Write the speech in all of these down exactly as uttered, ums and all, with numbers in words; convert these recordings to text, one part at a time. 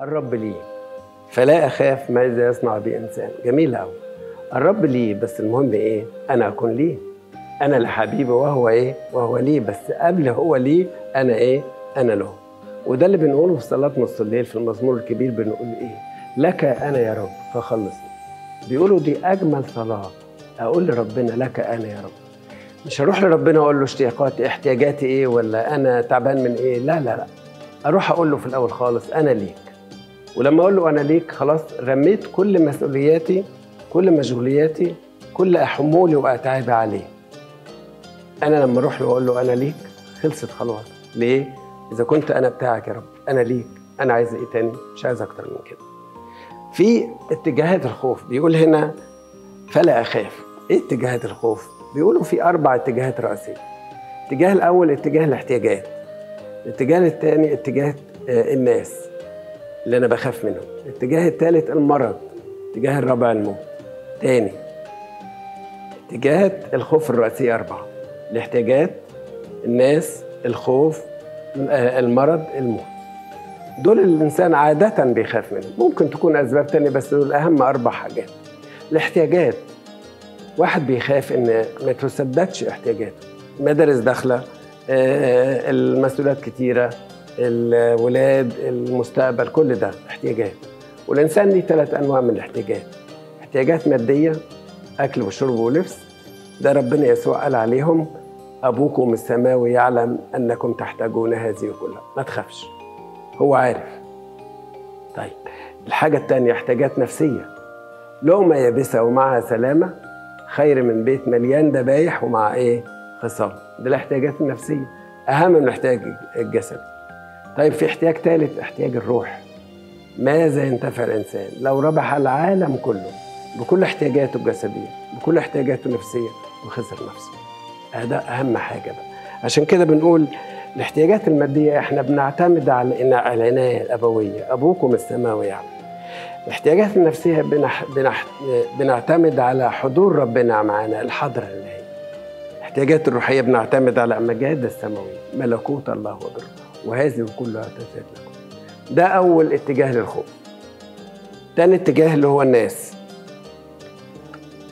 الرب ليه، فلا أخاف ماذا يصنع بي إنسان. جميل أوي. الرب ليه، بس المهم إيه؟ أنا أكون ليه، أنا لحبيبي وهو إيه؟ وهو ليه، بس قبل هو ليه أنا إيه؟ أنا له. وده اللي بنقوله في صلاة نص الليل في المزمور الكبير، بنقول إيه؟ لك أنا يا رب فخلصني. بيقولوا دي أجمل صلاة، أقول لربنا لك أنا يا رب. مش هروح لربنا أقول له اشتياقاتي، احتياجاتي إيه، ولا أنا تعبان من إيه، لا لا لا. أروح أقول له في الأول خالص أنا ليك. ولما أقول له أنا ليك خلاص رميت كل مسؤولياتي، كل مشغولياتي، كل حمولي وأتعبي عليه. أنا لما أروح له أقول له أنا ليك خلصت خلاص. ليه؟ إذا كنت أنا بتاعك يا رب، أنا ليك، أنا عايز إيه تاني؟ مش عايز أكتر من كده. في اتجاهات الخوف، بيقول هنا فلا أخاف. إيه اتجاهات الخوف؟ بيقولوا في أربع اتجاهات رئيسية. الاتجاه الأول اتجاه الاحتياجات. الاتجاه الثاني اتجاه الناس اللي أنا بخاف منهم. الاتجاه الثالث المرض. الاتجاه الرابع الموت. تاني اتجاهات الخوف الرئيسية أربعة: الاحتياجات، الناس، الخوف، المرض، الموت. دول الإنسان عادة بيخاف منهم، ممكن تكون أسباب تانية بس دول أهم أربع حاجات. الاحتياجات، واحد بيخاف إن ما تسددش احتياجاته، مدارس داخلة، المسؤوليات كتيرة، الولاد، المستقبل، كل ده احتياجات. والإنسان ليه ثلاث أنواع من الاحتياجات: احتياجات مادية، أكل وشرب ولبس، ده ربنا يسوع قال عليهم أبوكم السماوي يعلم أنكم تحتاجون هذه كلها، ما تخافش هو عارف. طيب الحاجة التانية احتياجات نفسية: لقمة يابسة ومعها سلامة خير من بيت مليان دبايح ومع إيه؟ خصام. ده الاحتياجات النفسية أهم من الاحتياج الجسدي. طيب في احتياج تالت، احتياج الروح: ماذا ينتفع الإنسان لو ربح العالم كله بكل احتياجاته الجسدية، بكل احتياجاته النفسية، وخسر نفسه؟ ده أهم حاجة بقى. عشان كده بنقول الاحتياجات المادية احنا بنعتمد على العناية الأبوية، أبوكم السماوي يعلم. الاحتياجات النفسية بنح... بنح... بنعتمد على حضور ربنا معانا، الحضرة الإلهية. الاحتياجات الروحية بنعتمد على المجاد السماوي، ملكوت الله وبره، وهذه كلها تزداد لكم. ده أول اتجاه للخوف. تاني اتجاه اللي هو الناس.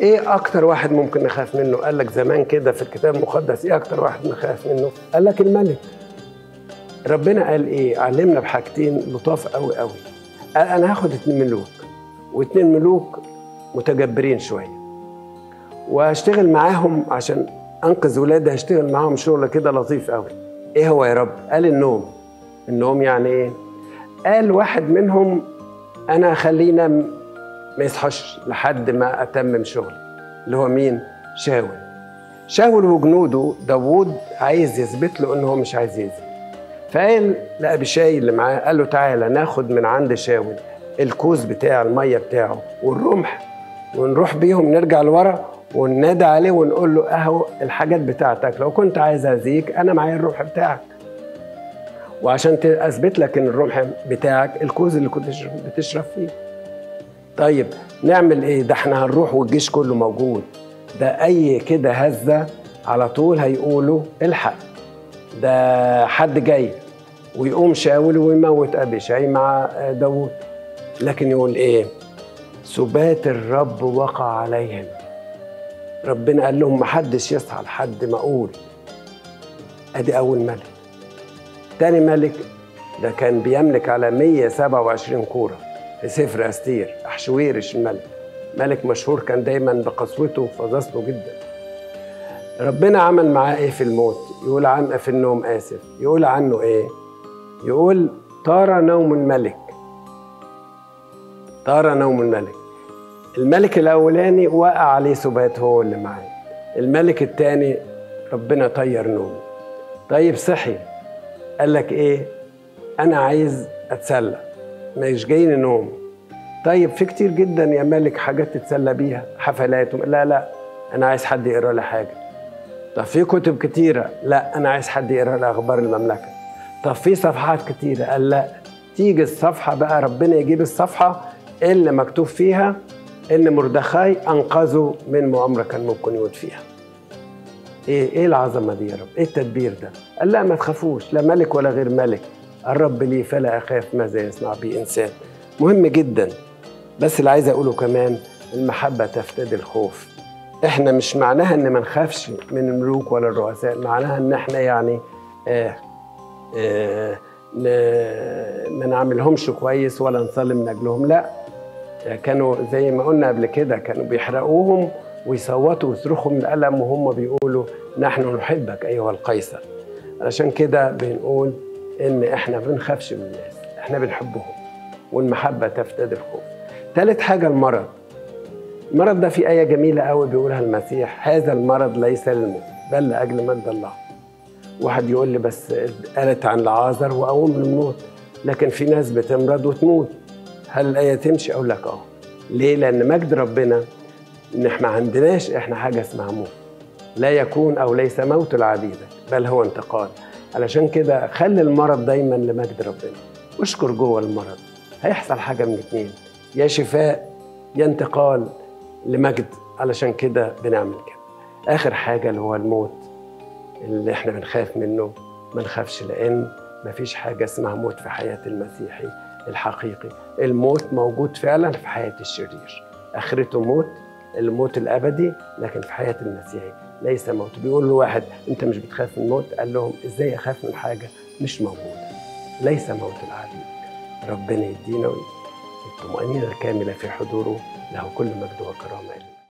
ايه اكتر واحد ممكن نخاف منه؟ قال لك زمان كده في الكتاب المقدس ايه اكتر واحد نخاف منه؟ قال لك الملك. ربنا قال ايه؟ علمنا بحاجتين لطاف قوي قوي. قال انا هاخد اتنين ملوك، واتنين ملوك متجبرين شويه، وهشتغل معاهم عشان انقذ ولادي، هشتغل معاهم شغل كده لطيف قوي. ايه هو يا رب؟ قال النوم. النوم يعني ايه؟ قال واحد منهم انا خلينا ما يصحاش لحد ما أتمم شغلي، اللي هو مين؟ شاول. شاول وجنوده، داوود عايز يثبت له إن هو مش عايز يذل، فقال لأبيشاي اللي معاه، قال له تعالى ناخد من عند شاول الكوز بتاع المية بتاعه والرمح، ونروح بيهم نرجع لورا وننادى عليه ونقول له أهو الحاجات بتاعتك، لو كنت عايز أذيك أنا معايا الرمح بتاعك، وعشان أثبت لك إن الرمح بتاعك الكوز اللي كنت بتشرب فيه. طيب نعمل ايه؟ ده احنا هنروح والجيش كله موجود، ده اي كده هزه على طول هيقولوا الحق ده حد جاي، ويقوم شاول ويموت أبيشاي مع داوود. لكن يقول ايه؟ سبات الرب وقع عليهم. ربنا قال لهم محدش يصحى لحد ما اقول. ادي اول ملك. تاني ملك ده كان بيملك على مية وسبعة وعشرين كوره في سفر أستير، أحشويرش الملك، ملك مشهور كان دايما بقسوته وفظاظته جدا. ربنا عمل معاه ايه في الموت؟ يقول عنه في النوم، آسف، يقول عنه ايه؟ يقول طار نوم الملك. طار نوم الملك. الملك الأولاني وقع عليه سبات هو اللي معاه. الملك الثاني ربنا طير نومه. طيب صحي قال لك ايه؟ أنا عايز أتسلى، مش جايين نوم. طيب في كتير جدا يا مالك حاجات تتسلى بيها، حفلات، لا لا انا عايز حد يقرا لي حاجه. طب في كتب كتيره، لا انا عايز حد يقرا لي اخبار المملكه. طب في صفحات كتيره، قال لا تيجي الصفحه بقى، ربنا يجيب الصفحه اللي مكتوب فيها ان مردخاي انقذه من مؤامره كان ممكن يموت فيها. ايه ايه العظمه دي يا رب؟ ايه التدبير ده؟ قال لا ما تخافوش، لا ملك ولا غير ملك، الرب لي فلا أخاف ماذا يصنع بي إنسان. مهم جدا، بس اللي عايز أقوله كمان المحبة تفتدي الخوف. إحنا مش معناها إن ما نخافش من الملوك ولا الرؤساء، معناها إن إحنا يعني آه آه ما نعملهمش كويس ولا نصلي من أجلهم، لا كانوا زي ما قلنا قبل كده كانوا بيحرقوهم ويصوتوا ويصرخوا من الألم وهم بيقولوا نحن نحبك أيها القيصر. علشان كده بنقول إن إحنا ما بنخافش من الناس، إحنا بنحبهم والمحبة تفتدي الخوف. ثالث حاجة المرض. المرض ده في آية جميلة قوي بيقولها المسيح: هذا المرض ليس للموت بل لأجل مجد الله. واحد يقول لي بس قالت عن العازر وقوم من الموت، لكن في ناس بتمرض وتموت، هل الآية تمشي؟ أقول لك أه. ليه؟ لأن مجد ربنا إن إحنا ما عندناش إحنا حاجة اسمها موت. لا يكون أو ليس موت لعبيدك بل هو انتقال. علشان كده خلي المرض دايما لمجد ربنا، واشكر جوه المرض، هيحصل حاجة من اتنين، يا شفاء يا انتقال لمجد. علشان كده بنعمل كده. آخر حاجة اللي هو الموت اللي احنا بنخاف منه، ما نخافش لأن مفيش حاجة اسمها موت في حياة المسيحي الحقيقي. الموت موجود فعلا في حياة الشرير، آخرته موت، الموت الأبدي، لكن في حياة المسيحي ليس موت. بيقول له واحد أنت مش بتخاف من الموت؟ قال لهم إزاي أخاف من حاجة مش موجودة؟ ليس موت العبيد. ربنا يدينا الطمأنينة الكاملة في حضوره، له كل مجد وكرامة.